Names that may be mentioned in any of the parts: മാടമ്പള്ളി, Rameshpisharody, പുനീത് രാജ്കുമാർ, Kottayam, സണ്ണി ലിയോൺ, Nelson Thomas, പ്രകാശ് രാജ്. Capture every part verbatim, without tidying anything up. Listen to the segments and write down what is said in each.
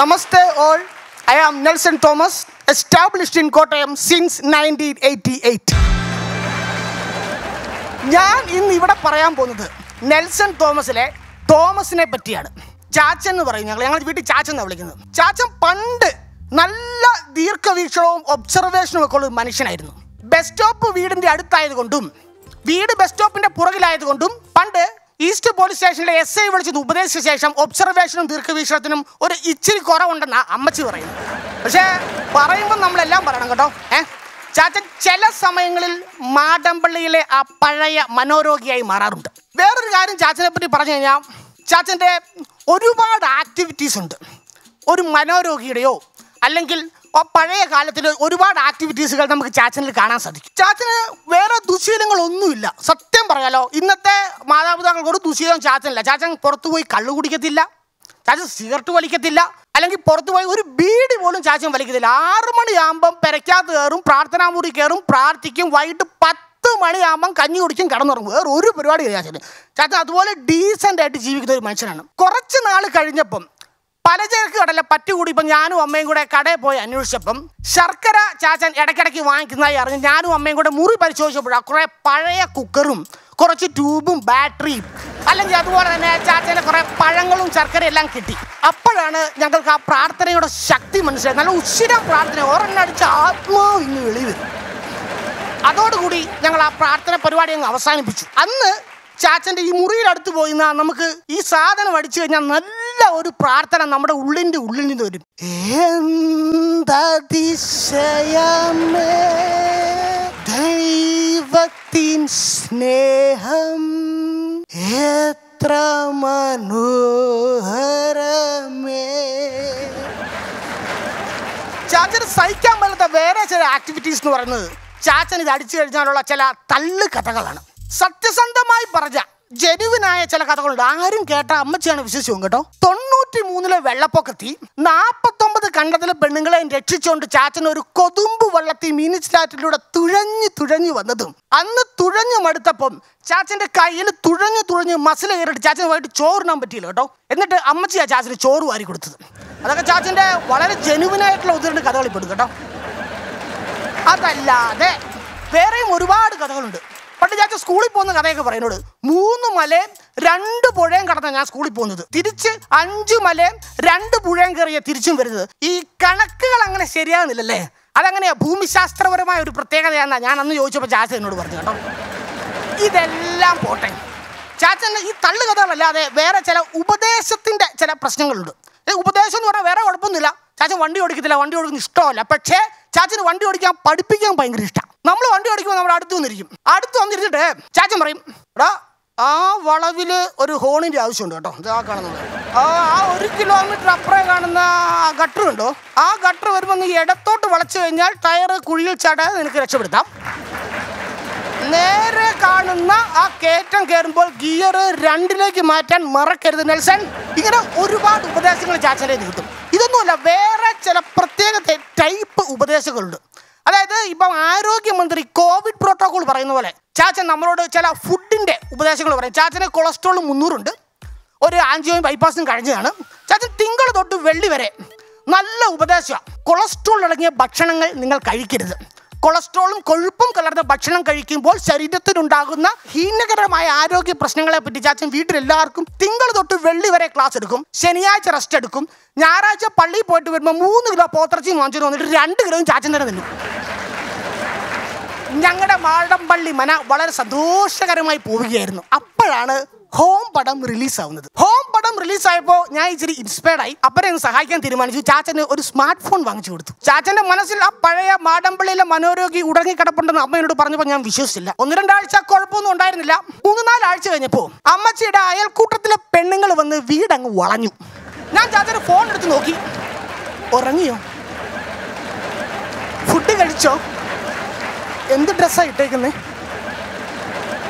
Namaste all, I am Nelson Thomas, established in Kottayam since nineteen eighty-eight. ഞാൻ ഇന്ന് ഇവിടെ പറയാൻ പോകുന്നത് നെൽസൺ തോമസിലെ തോമസിനെ പറ്റിയാണ്. ചാച്ചൻ എന്ന് പറയും ഞങ്ങൾ ഞങ്ങൾ വീട്ടിൽ ചാച്ചൻ എന്നാണ് വിളിക്കുന്നത്. ചാച്ചൻ പണ്ട് നല്ല ദീർഘവീക്ഷണവും ഒബ്സർവേഷനും ഒക്കെ ഉള്ള മനുഷ്യനായിരുന്നു. ബസ് സ്റ്റോപ്പ് വീടിൻ്റെ അടുത്തായതുകൊണ്ടും വീട് ബസ് സ്റ്റോപ്പിൻ്റെ പുറകിലായതുകൊണ്ടും പണ്ട് ഈസ്റ്റ് പോലീസ് സ്റ്റേഷനിലെ എസ് ഐ വിളിച്ചത് ഉപദേശിച്ച ശേഷം ഒബ്സർവേഷനും ദീർഘവീക്ഷണത്തിനും ഒരു ഇച്ചിരി കുറവുണ്ടെന്നാണ് അമ്മച്ചി പറയുന്നത്. പക്ഷേ പറയുമ്പോൾ നമ്മളെല്ലാം പറയണം കേട്ടോ. ഏഹ് ചാച്ചൻ ചില സമയങ്ങളിൽ മാടമ്പള്ളിയിലെ ആ പഴയ മനോരോഗിയായി മാറാറുണ്ട്. വേറൊരു കാര്യം ചാച്ചനെ പറ്റി പറഞ്ഞു കഴിഞ്ഞാൽ, ചാച്ചൻ്റെ ഒരുപാട് ആക്ടിവിറ്റീസ് ഉണ്ട്. ഒരു മനോരോഗിയുടെയോ അല്ലെങ്കിൽ ആ പഴയ കാലത്തിലെ ഒരുപാട് ആക്ടിവിറ്റീസുകൾ നമുക്ക് ചാച്ചനിൽ കാണാൻ സാധിക്കും. ചാച്ചന് വേറെ ദുശീലങ്ങളൊന്നുമില്ല. സത്യം പറയാലോ, ഇന്നത്തെ മാതാപിതാക്കൾക്ക് ഒരു ദുശീലം ചാച്ചനില്ല. ചാച്ചൻ പുറത്തുപോയി കള്ളു കുടിക്കത്തില്ല, ചാച്ചൻ സിഗരറ്റ് വലിക്കത്തില്ല, അല്ലെങ്കിൽ പുറത്തുപോയി ഒരു ബീഡി പോലും ചാച്ചൻ വലിക്കത്തില്ല. ആറ് മണിയാകുമ്പം പെരയ്ക്കകത്ത് കയറും, പ്രാർത്ഥനാമുറി കയറും, പ്രാർത്ഥിക്കും, വൈകിട്ട് പത്ത് മണിയാകുമ്പം കഞ്ഞി കുടിക്കും, കിടന്നുറങ്ങും. വേറെ ഒരു പരിപാടി ഇല്ല ചാച്ചന്. ചാച്ചൻ അതുപോലെ ഡീസൻ്റ് ആയിട്ട് ജീവിക്കുന്ന ഒരു മനുഷ്യനാണ്. കുറച്ച് നാൾ കഴിഞ്ഞപ്പം പലചരക്ക് കടല പറ്റുകൂടി ഇപ്പം ഞാനും അമ്മയും കൂടെ കടയിൽ പോയി അന്വേഷിച്ചപ്പം ശർക്കര ചാച്ചൻ ഇടയ്ക്കിടയ്ക്ക് വാങ്ങിക്കുന്നതായി അറിഞ്ഞ് ഞാനും അമ്മയും കൂടെ മുറി പരിശോധിച്ചപ്പോഴാണ് കുറേ പഴയ കുക്കറും കുറച്ച് ട്യൂബും ബാറ്ററിയും അല്ലെങ്കിൽ അതുപോലെ തന്നെ ചാച്ചൻ്റെ കുറേ പഴങ്ങളും ശർക്കരയും എല്ലാം കിട്ടി. അപ്പോഴാണ് ഞങ്ങൾക്ക് ആ പ്രാർത്ഥനയുടെ ശക്തി മനസ്സിലായി. നല്ല ഉച്ചിരം പ്രാർത്ഥന, ഒരെണ്ണടിച്ച് ആത്മാവ് ഇന്ന് വെളിവ്. അതോടുകൂടി ഞങ്ങൾ ആ പ്രാർത്ഥന പരിപാടി അങ്ങ് അവസാനിപ്പിച്ചു. അന്ന് ചാച്ചൻ്റെ ഈ മുറിയിലടുത്ത് പോയി നിന്നാൽ നമുക്ക് ഈ സാധനം അടിച്ചു കഴിഞ്ഞാൽ നല്ല ഒരു പ്രാർത്ഥന നമ്മുടെ ഉള്ളിൻ്റെ ഉള്ളിൽ നിന്ന് വരും. എന്തതിശയമേ ദൈവത്തിൻ സ്നേഹം, എത്ര മനോഹരമേ. ചാച്ചന് സഹിക്കാൻ പറ്റാത്ത വേറെ ചില ആക്ടിവിറ്റീസ് എന്ന് പറയുന്നത് ചാച്ചൻ ഇത് അടിച്ചു കഴിഞ്ഞാലുള്ള ചില തള്ളു കഥകളാണ്. സത്യസന്ധമായി പറഞ്ഞ ജനുവിനായ ചില കഥകളുണ്ട്. ആരും കേട്ട അമ്മച്ചിയാണ് വിശ്വസിക്കും കേട്ടോ. തൊണ്ണൂറ്റി മൂന്നിലെ വെള്ളപ്പൊക്കത്തി നാപ്പത്തൊമ്പത് കണ്ടത്തിലെ പെണ്ണുങ്ങളെയും രക്ഷിച്ചുകൊണ്ട് ചാച്ചൻ ഒരു കൊതുമ്പ് വള്ളത്തി മീനിച്ചാറ്റിലൂടെ തുഴഞ്ഞു തുഴഞ്ഞു വന്നതും അന്ന് തുഴഞ്ഞു മടുത്തപ്പം ചാച്ചൻ്റെ കയ്യിൽ തുഴഞ്ഞു തുഴഞ്ഞ് മസിൽ കയറിയിട്ട് ചാച്ചനുമായിട്ട് ചോറിനാൻ പറ്റിയില്ല കേട്ടോ. എന്നിട്ട് അമ്മച്ചിയാ ചാച്ചന് ചോറ് വാരി കൊടുത്തത്. അതൊക്കെ ചാച്ചൻ്റെ വളരെ ജനുവിനായിട്ടുള്ള ഒത്തിരി കഥകളിൽ പെടും കേട്ടോ. അതല്ലാതെ വേറെയും ഒരുപാട് കഥകളുണ്ട്. പണ്ട് ചാച്ച സ്കൂളിൽ പോകുന്ന കഥയൊക്കെ പറയുന്നത് മൂന്ന് മലയും രണ്ട് പുഴയും കടന്നാണ് ഞാൻ സ്കൂളിൽ പോകുന്നത്, തിരിച്ച് അഞ്ച് മലയും രണ്ട് പുഴയും കയറിയ തിരിച്ചും വരുന്നത്. ഈ കണക്കുകൾ അങ്ങനെ ശരിയാകുന്നില്ലല്ലേ? അതങ്ങനെയാ, ഭൂമിശാസ്ത്രപരമായ ഒരു പ്രത്യേകതയാണെന്നാ ഞാൻ അന്ന് ചോദിച്ചപ്പോൾ ചാച്ച എന്നോട് പറഞ്ഞു കേട്ടോ. ഇതെല്ലാം പോട്ടെ, ചാച്ചൻ്റെ ഈ തള്ളു കഥകളല്ലാതെ വേറെ ചില ഉപദേശത്തിൻ്റെ ചില പ്രശ്നങ്ങളുണ്ട്. ഉപദേശം എന്ന് പറഞ്ഞാൽ വേറെ കുഴപ്പമൊന്നുമില്ല. ചാച്ചൻ വണ്ടി ഓടിക്കത്തില്ല, വണ്ടി ഓടിക്കുന്ന ഇഷ്ടമല്ല. പക്ഷേ ചാച്ചന് വണ്ടി ഓടിക്കാൻ പഠിപ്പിക്കാൻ ഭയങ്കര ഇഷ്ടമാണ്. നമ്മൾ വണ്ടി ഓടിക്കുമ്പോൾ നമ്മൾ അടുത്ത് വന്നിരിക്കും. അടുത്ത് വന്നിരുന്നിട്ട് ചാച്ചൻ പറയും, എടാ ആ വളവിൽ ഒരു ഹോണിൻ്റെ ആവശ്യമുണ്ട് കേട്ടോ, ഇത് ആ കാണുന്നത്, ആ ആ ഒരു കിലോമീറ്റർ അപ്പുറം കാണുന്ന ആ ഗട്ടർ ഉണ്ടോ, ആ ഗട്ടർ വരുമ്പോൾ നീ ഇടത്തോട്ട് വളച്ചു കഴിഞ്ഞാൽ ടയർ കുഴിയിൽ ചാടാതെ നിനക്ക് രക്ഷപ്പെടുത്താം. നേരെ കാണുന്ന ആ കയറ്റം കയറുമ്പോൾ ഗിയർ രണ്ടിലേക്ക് മാറ്റാൻ മറക്കരുത് നെൽസൺ. ഇങ്ങനെ ഒരുപാട് ഉപദേശങ്ങൾ ചാച്ചൻ്റെ കിട്ടും. ഇതൊന്നുമല്ല, വേറെ ചില പ്രത്യേക ടൈപ്പ് ഉപദേശങ്ങളുണ്ട്. അതായത് ഇപ്പം ആരോഗ്യമന്ത്രി കോവിഡ് പ്രോട്ടോകോൾ പറയുന്ന പോലെ ചാച്ചൻ നമ്മളോട് ചില ഫുഡിൻ്റെ ഉപദേശങ്ങൾ പറയും. ചാച്ചന് കൊളസ്ട്രോൾ മുന്നൂറുണ്ട്, ഒരു ആൻജിയോയും ബൈപ്പാസും കഴിഞ്ഞതാണ്. ചാച്ചൻ തിങ്കൾ തൊട്ട് വെള്ളി വരെ നല്ല ഉപദേശമാണ്. കൊളസ്ട്രോൾ അടങ്ങിയ ഭക്ഷണങ്ങൾ നിങ്ങൾ കഴിക്കരുത്. കൊളസ്ട്രോളും കൊഴുപ്പും കലർന്ന ഭക്ഷണം കഴിക്കുമ്പോൾ ശരീരത്തിനുണ്ടാകുന്ന ഹീനകരമായ ആരോഗ്യ പ്രശ്നങ്ങളെ പറ്റി ചാച്ചൻ വീട്ടിലെല്ലാവർക്കും തിങ്കൾ തൊട്ട് വെള്ളി വരെ ക്ലാസ് എടുക്കും. ശനിയാഴ്ച റെസ്റ്റ് എടുക്കും. ഞായറാഴ്ച പള്ളിയിൽ പോയിട്ട് വരുമ്പോൾ മൂന്ന് കിലോ പോത്തിറച്ചി വാങ്ങിച്ചു വന്നിട്ട് രണ്ട് കിലോയും ചാച്ചൻ തന്നെ നിന്നു. ഞങ്ങളുടെ മാടമ്പള്ളി മന വളരെ സന്തോഷകരമായി പോവുകയായിരുന്നു. അപ്പോഴാണ് ഹോം പടം റിലീസാവുന്നത്. ഹോം പടം റിലീസായപ്പോൾ ഞാൻ ഇച്ചിരി ഇൻസ്പയർഡായി. അപ്പനെ ഒന്ന് സഹായിക്കാൻ തീരുമാനിച്ചു. ചാച്ചന് ഒരു സ്മാർട്ട് ഫോൺ വാങ്ങിച്ചു കൊടുത്തു. ചാച്ചൻ്റെ മനസ്സിൽ ആ പഴയ മാടമ്പള്ളിയിലെ മനോരോഗി ഉടങ്ങിക്കിടപ്പുണ്ടെന്ന് അമ്മയോട് പറഞ്ഞപ്പോൾ ഞാൻ വിശ്വസിച്ചില്ല. ഒന്ന് രണ്ടാഴ്ച കുഴപ്പമൊന്നും ഉണ്ടായിരുന്നില്ല. മൂന്ന് നാലാഴ്ച കഴിഞ്ഞപ്പോൾ അമ്മച്ചിയുടെ അയൽക്കൂട്ടത്തിലെ പെണ്ണുങ്ങൾ വന്ന് വീടങ്ങ് വളഞ്ഞു. ഞാൻ ചാച്ചൻ്റെ ഫോൺ എടുത്ത് നോക്കി, ഉറങ്ങിയോ, ഫുഡ് കഴിച്ചോ, എന്ത് ഡ്രസ്സാണ് ഇട്ടേക്കുന്നത്.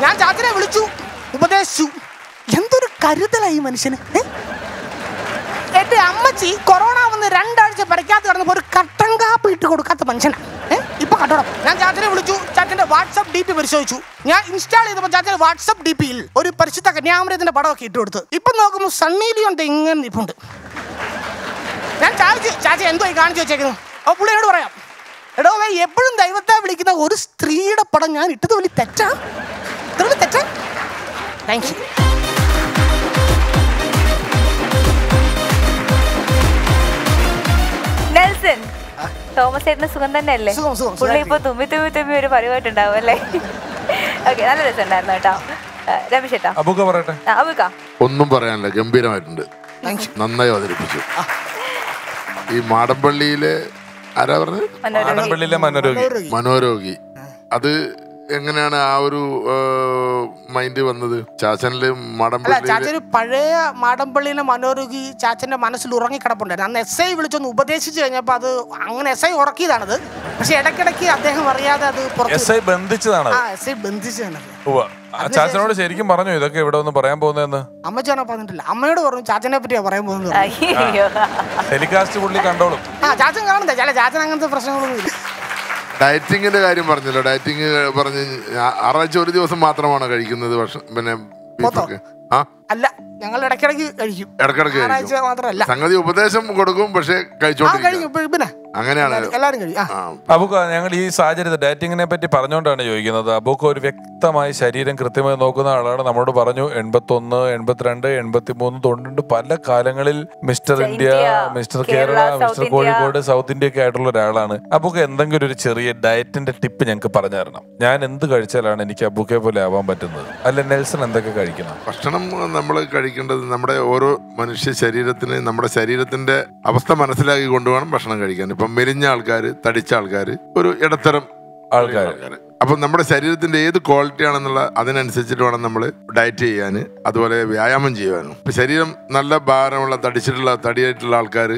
ഞാൻ ചാച്ചനെ വിളിച്ചു, ഉപദേശിച്ചു. എന്തൊരു കരുതലായി മനുഷ്യന്. എൻ്റെ അമ്മച്ചി കൊറോണ വന്ന് രണ്ടാഴ്ച പരക്കാത്ത കിടന്നപ്പോൾ ഒരു കട്ടൻ കാപ്പി ഇട്ട് കൊടുക്കാത്ത മനുഷ്യനാണ്. ഏഹ് ഇപ്പം കട്ടോടം. ഞാൻ ചാച്ചനെ വിളിച്ചു, ചാച്ചൻ്റെ വാട്സപ്പ് ഡി പി പരിശോധിച്ചു. ഞാൻ ഇൻസ്റ്റാൾ ചെയ്തപ്പോൾ ചാച്ചൻ്റെ വാട്സപ്പ് ഡി പിയിൽ ഒരു പരിശുദ്ധ കന്യാമൃതത്തിൻ്റെ പടമൊക്കെ ഇട്ട് കൊടുത്ത് ഇപ്പം നോക്കുമ്പോൾ സണ്ണി ലിയോൺ ഇങ്ങനെ നിൽപ്പുണ്ട്. ഞാൻ ചാച്ചി ചാച്ചി എന്തോ കാണിച്ചു വെച്ചേക്കുന്നു. അപ്പോൾ പുള്ളിയോട് പറയാം, എടോ വേ എപ്പോഴും ദൈവത്തെ വിളിക്കുന്ന ഒരു സ്ത്രീയുടെ പടം ഞാൻ ഇട്ടത് വലിയ തെറ്റാ, ഇത്ര വലിയ തെറ്റാ. Thank you. നെൽസൺ തോമസ് ചേട്ടന് സുഖം തന്നെയല്ലേ? പുള്ളി ഇപ്പോൾ തുമ്മി തുമ്മി തുമ്മി ഒരു പരിവായിട്ടുണ്ടാവും അല്ലേ? ഓക്കെ, നല്ല രസമുണ്ടായിരുന്നു കേട്ടോ. രമേശ് ചേട്ടാ അബുക്ക പറയട്ടെ. അബുക്ക ഒന്നും പറയാനില്ല, ഗംഭീരമായിട്ടുണ്ട്, നന്നായി അവതരിപ്പിച്ചു. ഈ മാടമ്പള്ളിയിലെ ആരാ പറഞ്ഞത്? മനോരോഗി. മനോരോഗി അത് എങ്ങനെയാണ് ആ ഒരു മൈൻഡ് വന്നത് ചാച്ചനില്? മാടമ്പള്ളി പഴയ മാടമ്പള്ളിയിലെ മനോരോഗി ചാച്ചന്റെ മനസ്സിൽ ഉറങ്ങിക്കിടപ്പുണ്ടായിരുന്നു. അന്ന് എസ് ഐ വിളിച്ചൊന്ന് ഉപദേശിച്ചു കഴിഞ്ഞപ്പോൾ അത് അങ്ങനെ എസ് ഐ ഉറക്കിയതാണത്. പക്ഷെ ഇടയ്ക്കിടയ്ക്ക് അദ്ദേഹം അറിയാതെ അത് ചാച്ചനോട് ശരിക്കും പറഞ്ഞു ഇതൊക്കെ ഇവിടെ ഒന്ന് പറയാൻ പോകുന്നതെന്ന്. അമ്മച്ചാണോ പറഞ്ഞിട്ടില്ല, അമ്മയോട് പറഞ്ഞു ചാച്ചനെ പറ്റിയാ പറയാൻ പോകുന്നത്. ചാച്ചൻ കാണുന്നില്ല, ചില ചാച്ചൻ അങ്ങനത്തെ പ്രശ്നങ്ങളൊന്നുമില്ല. ഡയറ്റിങ്ങിന്റെ കാര്യം പറഞ്ഞല്ലോ, ഡയറ്റിങ് പറഞ്ഞ് ആറാഴ്ച ഒരു ദിവസം മാത്രമാണ് കഴിക്കുന്നത്. പക്ഷെ പിന്നെ അല്ല, ഞങ്ങൾ ഇടയ്ക്കിടയ്ക്ക് കഴിക്കും, ഇടയ്ക്കിടയ്ക്ക് കഴിക്കും മാത്രമല്ല. സംഗതി ഉപദേശം കൊടുക്കും, പക്ഷെ കഴിച്ചോണ്ടിരിക്കും. അങ്ങനെയാണ് എല്ലാവരും കഴിക്കും. അബൂക്ക, ഞങ്ങൾ ഈ സാഹചര്യത്തിൽ ഡയറ്റിങ്ങിനെ പറ്റി പറഞ്ഞുകൊണ്ടാണ് ചോദിക്കുന്നത്. അബൂക്ക ഒരു വ്യക്തമായി ശരീരം കൃത്യമായി നോക്കുന്ന ആളാണ്. നമ്മളോട് പറഞ്ഞു എൺപത്തൊന്ന്, എൺപത്തിരണ്ട്, എൺപത്തി മൂന്ന്, തൊണ്ണൂറ് പല കാലങ്ങളിൽ mister India, mister Kerala, mister Kozhikode, south India ഒക്കെ ആയിട്ടുള്ള ഒരാളാണ്. അബൂക്ക എന്തെങ്കിലും ഒരു ചെറിയ ഡയറ്റിന്റെ ടിപ്പ് ഞങ്ങൾക്ക് പറഞ്ഞു തരണം. ഞാൻ എന്ത് കഴിച്ചാലാണ് എനിക്ക് അബൂക്കയെ പോലെ ആവാൻ പറ്റുന്നത്? അല്ല നെൽസൺ എന്തൊക്കെ കഴിക്കണം? ഭക്ഷണം നമ്മൾ കഴിക്കേണ്ടത് നമ്മുടെ ഓരോ മനുഷ്യ ശരീരത്തിന് നമ്മുടെ ശരീരത്തിന്റെ അവസ്ഥ മനസ്സിലാക്കി കൊണ്ടുവേണം ഭക്ഷണം കഴിക്കാൻ. ഇപ്പം മെലിഞ്ഞ ആൾക്കാർ, തടിച്ച ആൾക്കാർ, ഒരു ഇടത്തരം ആൾക്കാർ, അപ്പം നമ്മുടെ ശരീരത്തിന്റെ ഏത് ക്വാളിറ്റി ആണെന്നുള്ള അതിനനുസരിച്ചിട്ട് വേണം നമ്മൾ ഡയറ്റ് ചെയ്യാൻ, അതുപോലെ വ്യായാമം ചെയ്യുവാനും. ശരീരം നല്ല ഭാരമുള്ള തടിച്ചിട്ടുള്ള തടിയായിട്ടുള്ള ആൾക്കാർ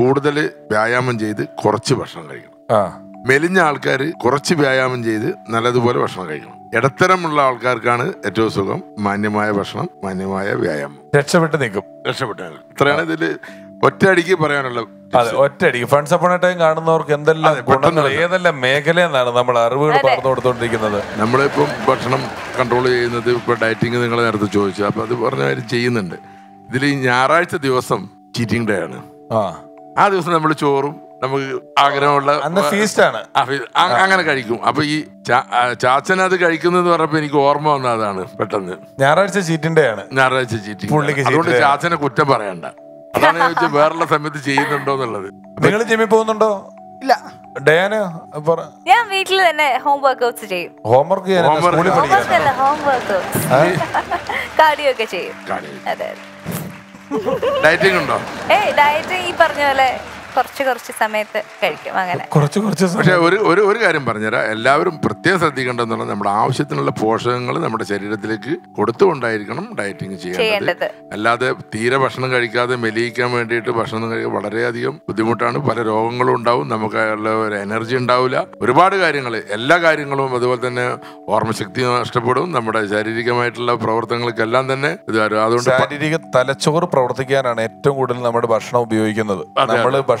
കൂടുതൽ വ്യായാമം ചെയ്ത് കുറച്ച് ഭക്ഷണം കഴിക്കണം. മെലിഞ്ഞ ആൾക്കാർ കുറച്ച് വ്യായാമം ചെയ്ത് നല്ലതുപോലെ ഭക്ഷണം കഴിക്കണം. ഇടത്തരമുള്ള ആൾക്കാർക്കാണ് ഏറ്റവും സുഖം. മാന്യമായ ഭക്ഷണം, മാന്യമായ വ്യായാമം, രക്ഷപ്പെട്ട് നിൽക്കും, രക്ഷപ്പെട്ട്. ഇത്രയാണ് ഇതിൽ ഒറ്റയടിക്ക് പറയാനുള്ളത്. അതെ, ഒറ്റയടിക്ക് ഫണ്ട്സ് അപ്പോൺ എ ടൈം കാണുന്നവർക്ക് എന്തെല്ലാം ഗുണങ്ങൾ, ഏതെല്ലാം മേഖലയെന്നാണ് നമ്മൾ അറിവുകൾ പറഞ്ഞു കൊടുത്തോണ്ടിരിക്കുന്നത്. നമ്മളിപ്പം ഭക്ഷണം കൺട്രോൾ ചെയ്യുന്നത്, ഇപ്പൊ ഡയറ്റിങ് നിങ്ങൾ നേരത്തെ ചോദിച്ചു, അപ്പൊ അത് പറഞ്ഞ കാര്യം ചെയ്യുന്നുണ്ട്. ഇതിൽ ഈ ഞായറാഴ്ച ദിവസം ചീറ്റിംഗ് ഡേ ആണ്. ആ ദിവസം നമ്മൾ ചോറും നമുക്ക് ആഗ്രഹമുള്ള അങ്ങനെ കഴിക്കും. അപ്പൊ ഈ ചാച്ചൻ അത് കഴിക്കുന്നത് പറഞ്ഞപ്പോ എനിക്ക് ഓർമ്മ വന്നതാണ് പെട്ടെന്ന്. ഞായറാഴ്ച ചീറ്റിന്റെ ആണ്, ഞായറാഴ്ച ചീറ്റിംഗ്. അതുകൊണ്ട് ചാച്ചനെ കുറ്റം പറയണ്ട. അതാണ് ചോദിച്ചത്, വേറെയുള്ള സമയത്ത് ചെയ്യുന്നുണ്ടോ എന്നുള്ളത്. നിങ്ങൾ ജിമ്മിൽ പോകുന്നുണ്ടോ? ഇല്ല. ഡയാന ഞാൻ വീട്ടിൽ തന്നെ ഹോം വർക്ക്ഔട്ട്സ് ചെയ്യും. Home work home work cardio ഒക്കെ ചെയ്യും. ഡയറ്റിംഗ് ഉണ്ടോ? ഏയ് ഡയറ്റ് ഈ പറഞ്ഞ പോലെ കുറച്ച് കുറച്ച് സമയത്ത് കഴിക്കും അങ്ങനെ. പക്ഷെ ഒരു ഒരു കാര്യം പറഞ്ഞുതരാം, എല്ലാവരും പ്രത്യേകം ശ്രദ്ധിക്കേണ്ടതെന്നുള്ളത് നമ്മുടെ ആവശ്യത്തിനുള്ള പോഷകങ്ങൾ നമ്മുടെ ശരീരത്തിലേക്ക് കൊടുത്തുകൊണ്ടായിരിക്കണം ഡയറ്റിങ് ചെയ്യേണ്ടത്. അല്ലാതെ തീരെ ഭക്ഷണം കഴിക്കാതെ മെലിയിക്കാൻ വേണ്ടിയിട്ട് ഭക്ഷണം കഴിക്കാൻ വളരെയധികം ബുദ്ധിമുട്ടാണ്. പല രോഗങ്ങളും ഉണ്ടാവും, നമുക്ക് ഒരു എനർജി ഉണ്ടാവില്ല, ഒരുപാട് കാര്യങ്ങൾ, എല്ലാ കാര്യങ്ങളും. അതുപോലെ തന്നെ ഓർമ്മശക്തി നഷ്ടപ്പെടും, നമ്മുടെ ശാരീരികമായിട്ടുള്ള പ്രവർത്തനങ്ങൾക്കെല്ലാം തന്നെ ഇത്. അതുകൊണ്ട് ശാരീരിക തലച്ചോറ് പ്രവർത്തിക്കാനാണ് ഏറ്റവും കൂടുതൽ നമ്മുടെ ഭക്ഷണം ഉപയോഗിക്കുന്നത്. നമ്മൾ ഭക്ഷണം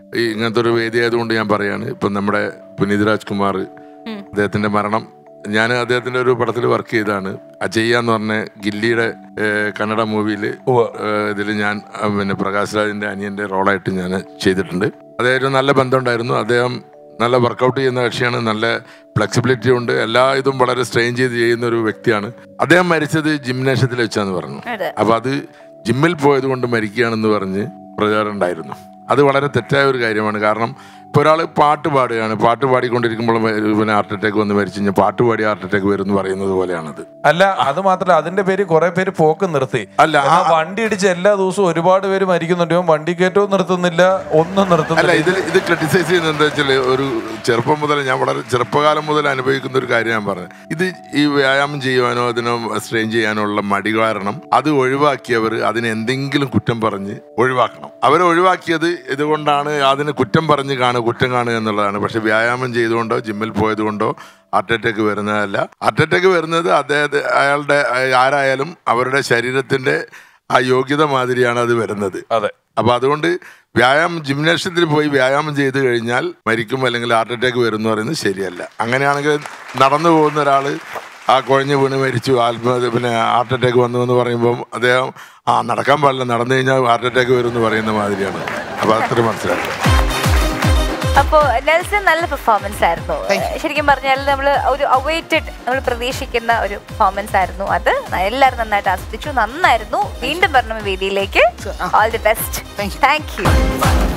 ഈ ഇങ്ങനത്തെ ഒരു വേദി ആയതുകൊണ്ട് ഞാൻ പറയാണ്. ഇപ്പം നമ്മുടെ പുനീത് രാജ്കുമാർ, അദ്ദേഹത്തിൻ്റെ മരണം, ഞാൻ അദ്ദേഹത്തിൻ്റെ ഒരു പടത്തിൽ വർക്ക് ചെയ്താണ്, അജയ്യ എന്ന് പറഞ്ഞ ഗില്ലിയുടെ കന്നഡ മൂവിയിൽ. ഇതിൽ ഞാൻ പിന്നെ പ്രകാശ് രാജിൻ്റെ അനിയൻ്റെ റോളായിട്ട് ഞാൻ ചെയ്തിട്ടുണ്ട്. അദ്ദേഹത്തിന് നല്ല ബന്ധമുണ്ടായിരുന്നു. അദ്ദേഹം നല്ല വർക്കൗട്ട് ചെയ്യുന്ന കക്ഷിയാണ്, നല്ല ഫ്ലെക്സിബിലിറ്റി ഉണ്ട്, എല്ലാ ഇതും വളരെ സ്ട്രെയിൻ ചെയ്ത് ചെയ്യുന്ന ഒരു വ്യക്തിയാണ്. അദ്ദേഹം മരിച്ചത് ജിംനേഷ്യത്തിൽ വെച്ചാന്ന് പറഞ്ഞു. അപ്പം അത് ജിമ്മിൽ പോയത് കൊണ്ട് മരിക്കുകയാണെന്ന് പറഞ്ഞ് പ്രചാരം ഉണ്ടായിരുന്നു. അത് വളരെ തെറ്റായ ഒരു കാര്യമാണ്. കാരണം ഇപ്പോൾ ഒരാൾ പാട്ട് പാടുകയാണ്, പാട്ട് പാടിക്കൊണ്ടിരിക്കുമ്പോൾ പിന്നെ ഹാർട്ട് അറ്റാക്ക് വന്ന് മരിച്ചു കഴിഞ്ഞാൽ പാട്ട് പാടി ഹാർട്ട് അറ്റാക്ക് വരും എന്ന് പറയുന്നത് പോലെയാണത്. അല്ല, അത് മാത്രമല്ല, അതിന്റെ പേര് കുറെ പേര് പോക്ക് നിർത്തി. അല്ല, ആ വണ്ടി ഇടിച്ച് എല്ലാ ദിവസവും ഒരുപാട് പേര് മരിക്കുന്നുണ്ട്. വണ്ടി കയറ്റവും നിർത്തുന്നില്ല, ഒന്നും നിർത്തുന്നില്ല. ഇതിൽ ഇത് ക്രിട്ടിസൈസ് ചെയ്യുന്നത് എന്താ വെച്ചാൽ, ഒരു ചെറുപ്പം മുതൽ, ഞാൻ വളരെ ചെറുപ്പകാലം മുതൽ അനുഭവിക്കുന്ന ഒരു കാര്യം ഞാൻ പറഞ്ഞത്. ഇത് ഈ വ്യായാമം ചെയ്യുവാനോ അതിനോ സ്ട്രെയിൻ ചെയ്യാനോ ഉള്ള മടി കാരണം അത് ഒഴിവാക്കിയവർ അതിന് എന്തെങ്കിലും കുറ്റം പറഞ്ഞ് ഒഴിവാക്കണം. അവരെ ഒഴിവാക്കിയത് ഇതുകൊണ്ടാണ്, അതിന് കുറ്റം പറഞ്ഞ് കാണുക കുറ്റംകാണുക എന്നുള്ളതാണ്. പക്ഷെ വ്യായാമം ചെയ്തുകൊണ്ടോ ജിമ്മിൽ പോയതുകൊണ്ടോ ഹാർട്ട് അറ്റാക്ക് വരുന്നതല്ല. ഹാർട്ട് അറ്റാക്ക് വരുന്നത് അദ്ദേഹത്തെ അയാളുടെ ആരായാലും അവരുടെ ശരീരത്തിൻ്റെ ആ യോഗ്യത മാതിരിയാണ് അത് വരുന്നത്. അതെ, അപ്പം അതുകൊണ്ട് വ്യായാമം ജിംനേഷ്യത്തിൽ പോയി വ്യായാമം ചെയ്ത് കഴിഞ്ഞാൽ മരിക്കും അല്ലെങ്കിൽ ഹാർട്ട് അറ്റാക്ക് വരും എന്ന് പറയുന്നത് ശരിയല്ല. അങ്ങനെയാണെങ്കിൽ നടന്നു പോകുന്ന ഒരാൾ ആ കുഴഞ്ഞ് വീണ് മരിച്ചു ആത്മഹത്യ പിന്നെ ഹാർട്ട് അറ്റാക്ക് വന്നു എന്ന് പറയുമ്പം അദ്ദേഹം ആ നടക്കാൻ പാടില്ല, നടന്നു കഴിഞ്ഞാൽ ഹാർട്ട് അറ്റാക്ക് വരും എന്ന് പറയുന്ന മാതിരിയാണ്. അപ്പോൾ അത്ര മനസ്സിലായി. അപ്പോൾ നെൽസൺ നല്ല പെർഫോമൻസ് ആയിരുന്നു. ശരിക്കും പറഞ്ഞാൽ നമ്മൾ ഒരു അവൈറ്റഡ് നമ്മൾ പ്രതീക്ഷിക്കുന്ന ഒരു പെർഫോമൻസ് ആയിരുന്നു അത്. എല്ലാവരും നന്നായിട്ട് ആസ്വദിച്ചു, നന്നായിരുന്നു. വീണ്ടും പറഞ്ഞ വേദിയിലേക്ക് all the best. Thank U.